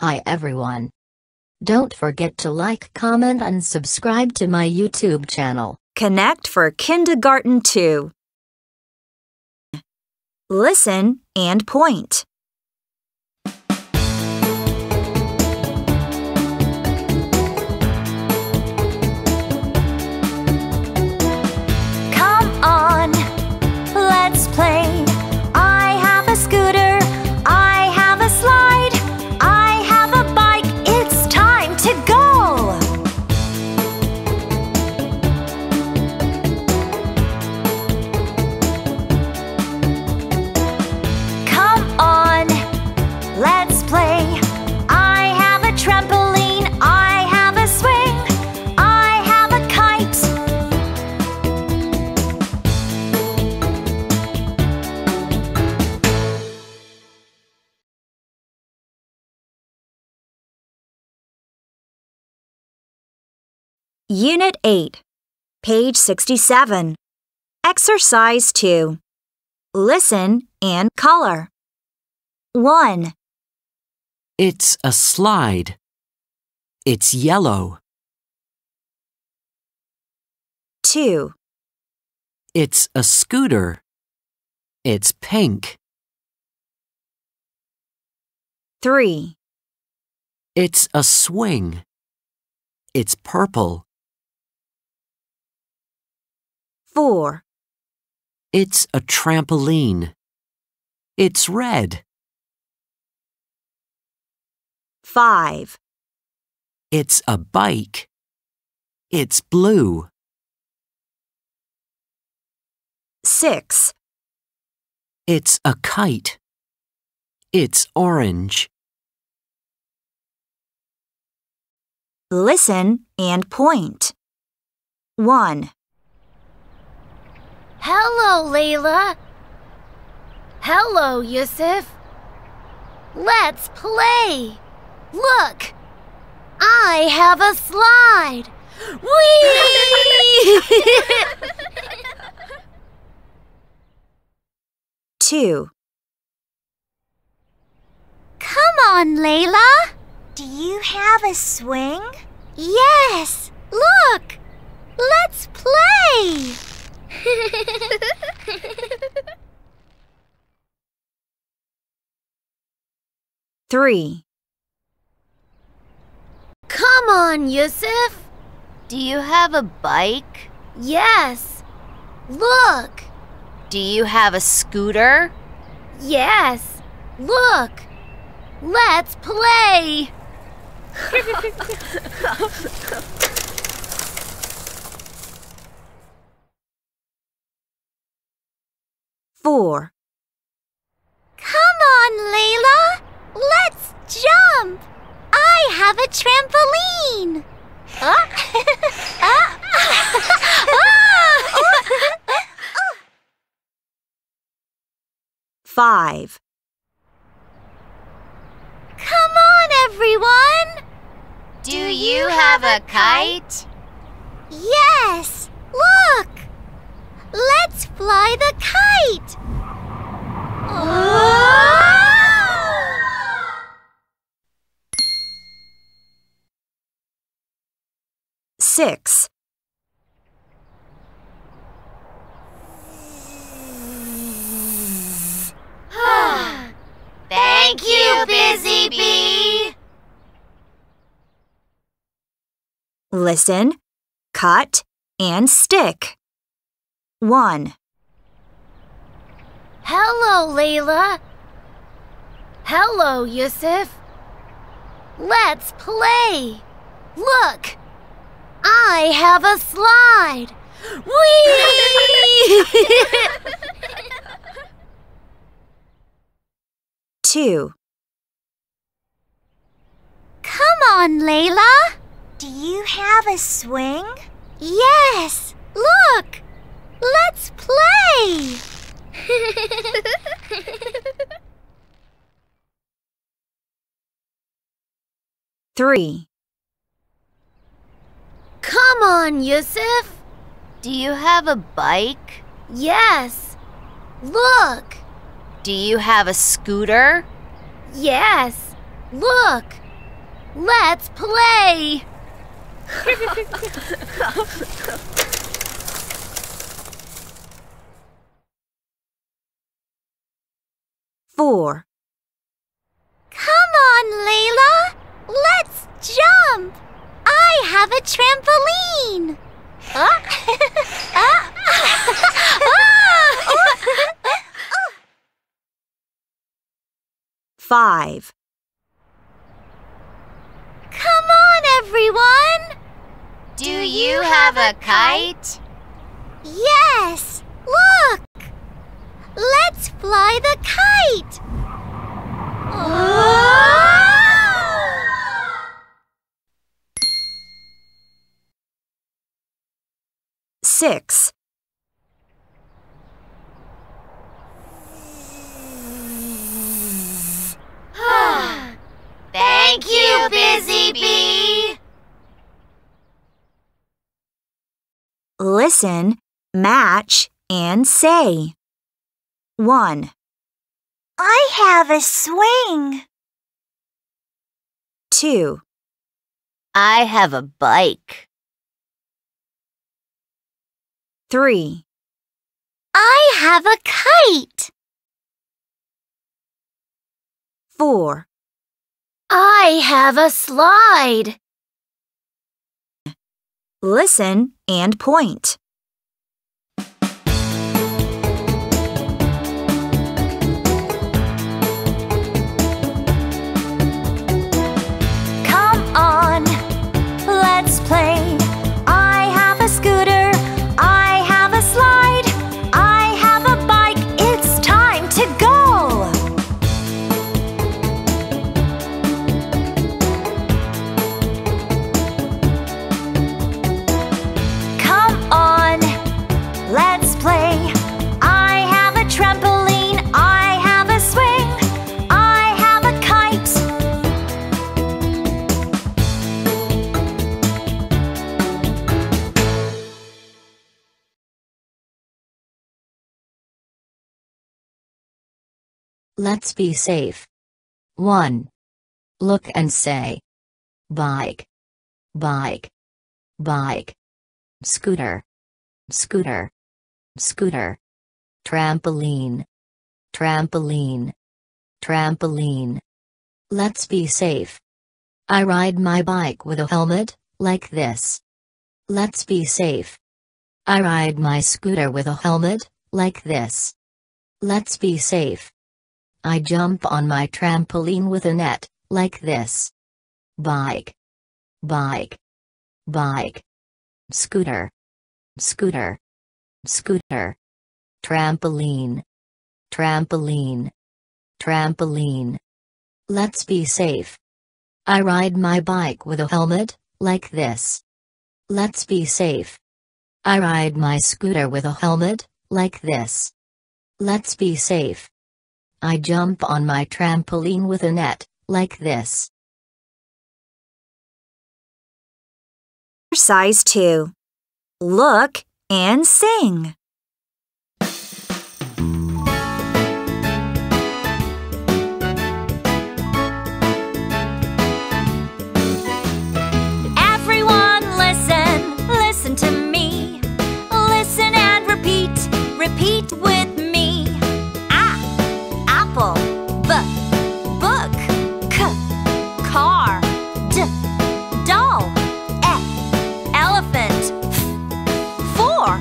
Hi everyone. Don't forget to like, comment, and subscribe to my YouTube channel. Connect for Kindergarten 2. Listen and point. Come on, let's play. I have a scooter. Unit 8, page 67, exercise 2. Listen and color. 1. It's a slide. It's yellow. 2. It's a scooter. It's pink. 3. It's a swing. It's purple. 4. It's a trampoline. It's red. 5. It's a bike. It's blue. 6. It's a kite. It's orange. Listen and point. 1. Hello, Layla. Hello, Yusuf. Let's play. Look, I have a slide. Whee! 2. Come on, Layla. Do you have a swing? Yes. Look, let's play. 3. Come on, Yusuf. Do you have a bike? Yes. Look. Do you have a scooter? Yes. Look. Let's play. 4. Come on, Layla. Let's jump. I have a trampoline. Ah. 5. Come on, everyone. Do you have a kite? Yes. Look. Let's fly the kite! Oh! 6. Thank you, Busy Bee! Listen, cut, and stick. 1. Hello, Layla. Hello, Yusuf. Let's play. Look, I have a slide. Whee! 2. Come on, Layla. Do you have a swing? Yes. Look. Let's play! 3. Come on, Yusuf! Do you have a bike? Yes. Look! Do you have a scooter? Yes. Look! Let's play! Four. Come on, Layla! Let's jump! I have a trampoline! Five. Come on, everyone! Do you have a kite? Yes! Look! Let's fly the kite! Oh! 6. Thank you, Busy Bee! Listen, match, and say. 1. I have a swing. 2. I have a bike. 3. I have a kite. 4. I have a slide. Listen and point. Let's be safe. 1. Look and say. Bike. Bike. Bike. Scooter. Scooter. Scooter. Trampoline. Trampoline. Trampoline. Let's be safe. I ride my bike with a helmet, like this. Let's be safe. I ride my scooter with a helmet, like this. Let's be safe. I jump on my trampoline with a net, like this. Bike. Bike. Bike. Scooter. Scooter. Scooter. Trampoline. Trampoline. Trampoline. Let's be safe. I ride my bike with a helmet, like this. Let's be safe. I ride my scooter with a helmet, like this. Let's be safe. I jump on my trampoline with a net, like this. Exercise 2. Look and sing. Everyone listen, listen to me. Listen and repeat, repeat with me. Book, c, car, d, doll, e, elephant, f, four.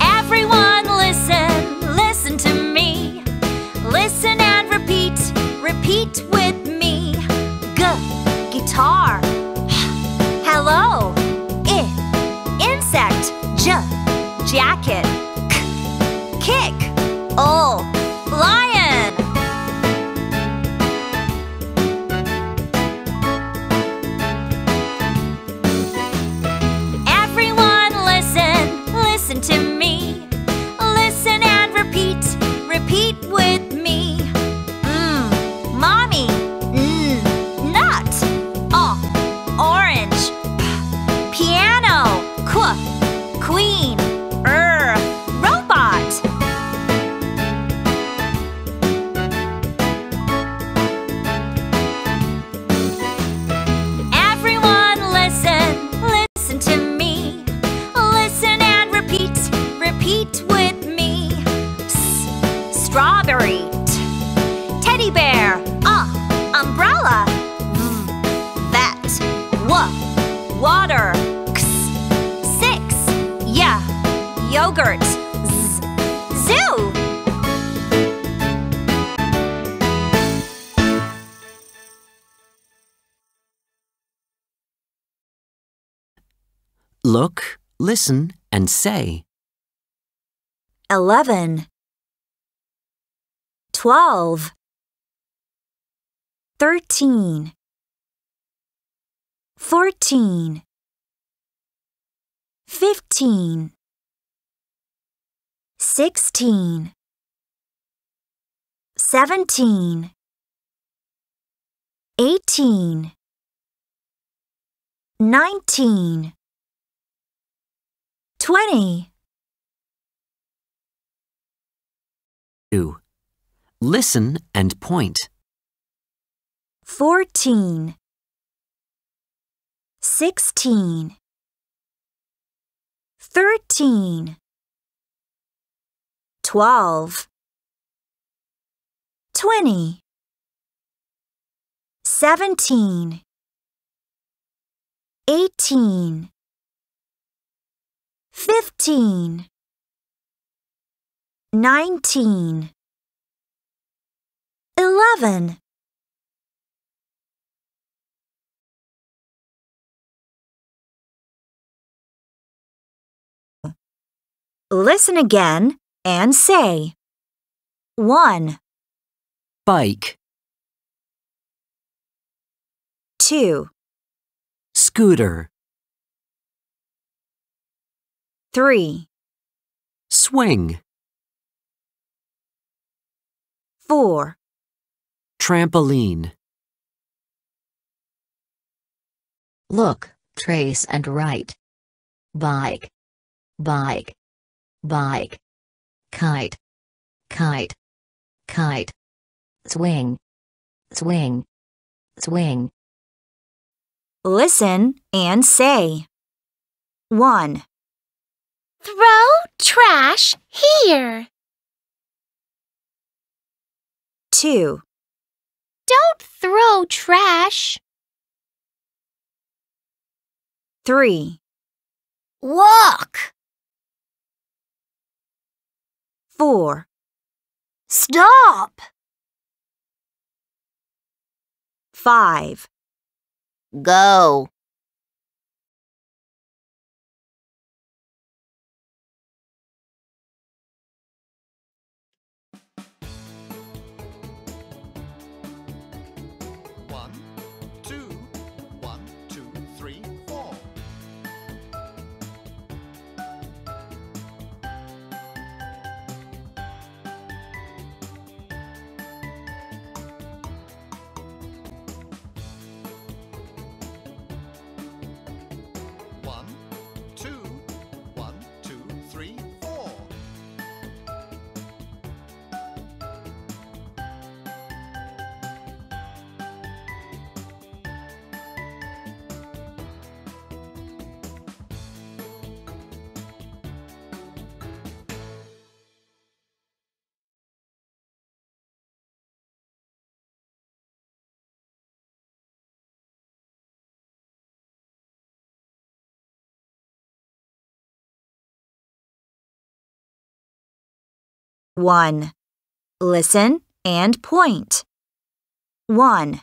Everyone listen, listen to me. Listen and repeat, repeat with me. G, guitar, h, hello. Insect, j, jacket, k, kick, o, lion. Everyone listen, listen to me. Listen and repeat, repeat with me. Mommy, nut, orange, piano. Queen, robot. zoo! Look, listen, and say. 11 12 13 14 15 16 17 18 19 20 2. Listen and point. 14 16 13 12 20 17 18 15 19 11 Listen again and say. 1 Bike 2 Scooter 3 Swing 4 Trampoline Look, trace and write. Bike, bike, bike. Kite, kite, kite. Swing, swing, swing. Listen and say. 1 Throw trash here. 2 Don't throw trash. 3 Walk. 4 Stop. 5 Go. One. Listen and point. 1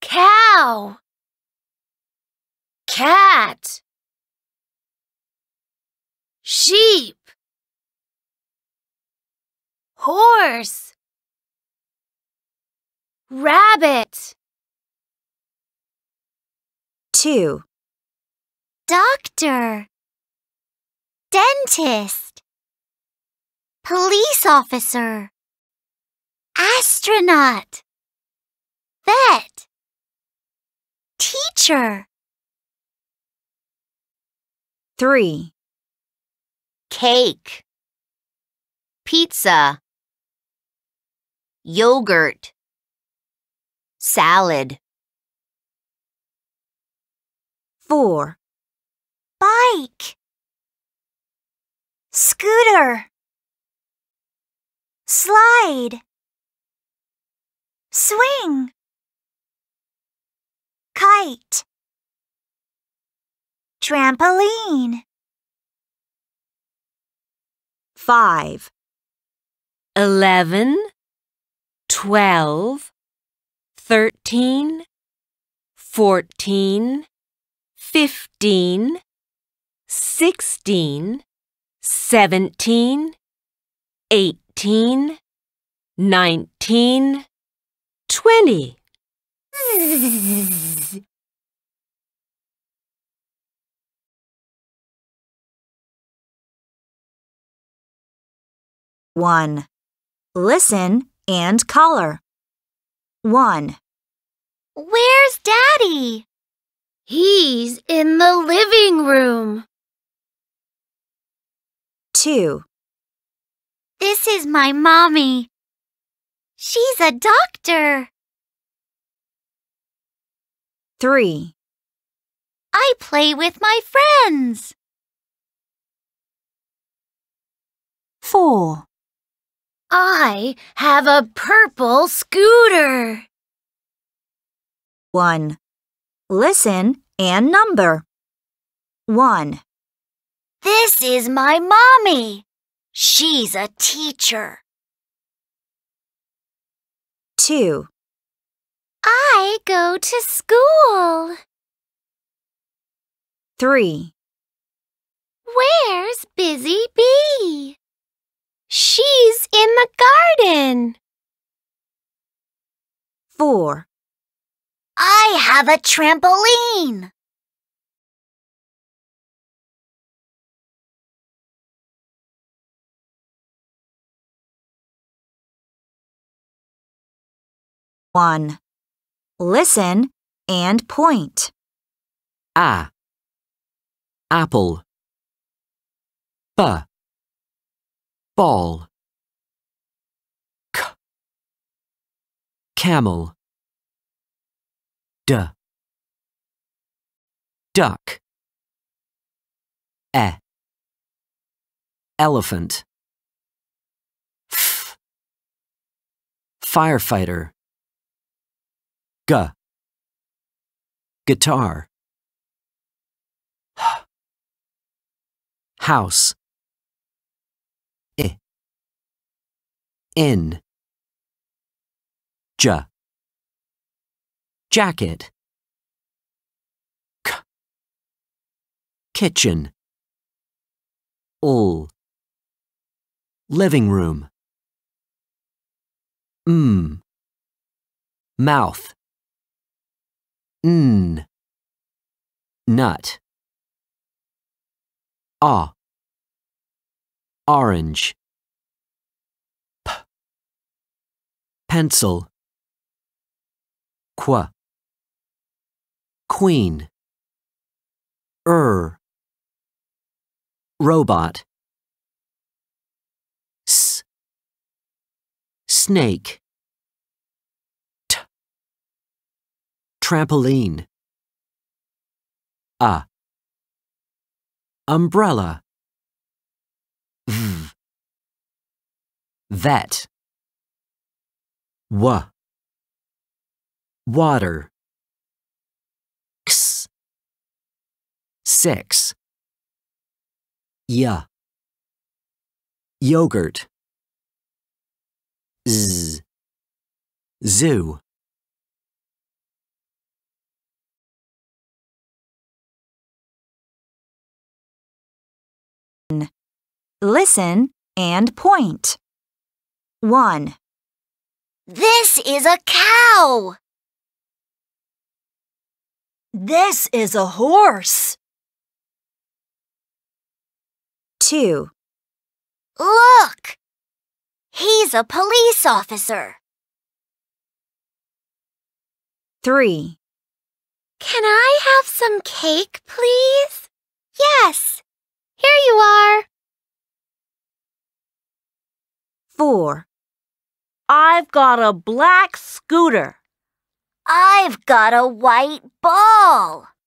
Cow. Cat. Sheep. Horse. Rabbit. 2 Doctor. Dentist. Police officer, astronaut, vet, teacher. 3 Cake, pizza, yogurt, salad. 4 Bike, scooter. Slide. Swing. Kite. Trampoline. 5, 11, 12, 13, 14, 15, 16, 17, 18, 19, 20. One. Listen and color. 1. Where's Daddy? He's in the living room. 2. This is my mommy. She's a doctor. 3. I play with my friends. 4. I have a purple scooter. 1. Listen and number. 1. This is my mommy. She's a teacher. 2. I go to school. 3. Where's Busy Bee? She's in the garden. 4. I have a trampoline. 1. Listen and point. A. Apple. B. Ball. K. Camel. D. Duck. E. Elephant. F. Firefighter. G. Guitar. H. House. In. J. Jacket. K. Kitchen. L. Living room. M. Mouth. N. Nut. A. Orange. Pencil. Qu. Queen. Robot. S. Snake. T. Trampoline. A. Umbrella. V. Vet. W. Water. X. 6. Y. Yogurt. Z. Zoo. 1. Listen and point. 1. This is a cow. This is a horse. 2. Look! He's a police officer. 3. Can I have some cake, please? Yes. Here you are. 4. I've got a black scooter. I've got a white ball.